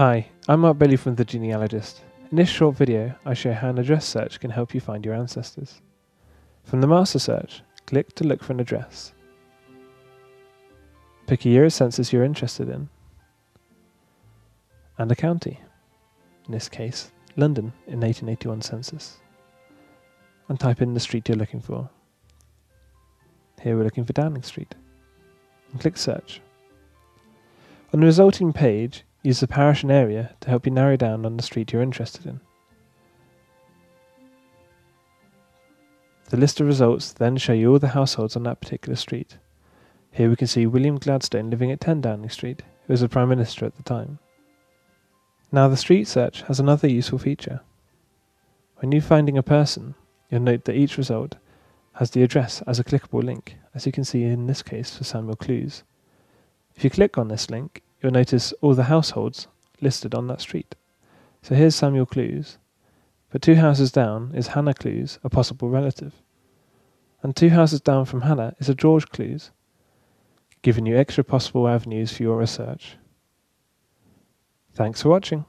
Hi, I'm Mark Bailey from The Genealogist. In this short video, I show how an address search can help you find your ancestors. From the master search, click to look for an address. Pick a year of census you're interested in, and a county, in this case, London in 1881 census, and type in the street you're looking for. Here we're looking for Downing Street, and click search. On the resulting page, use the parish and area to help you narrow down on the street you're interested in. The list of results then show you all the households on that particular street. Here we can see William Gladstone living at 10 Downing Street, who was the Prime Minister at the time. Now the street search has another useful feature. When you're finding a person, you'll note that each result has the address as a clickable link, as you can see in this case for Samuel Clews. If you click on this link, you'll notice all the households listed on that street. So here's Samuel Clews, but two houses down is Hannah Clews, a possible relative. And two houses down from Hannah is a George Clews, giving you extra possible avenues for your research. Thanks for watching.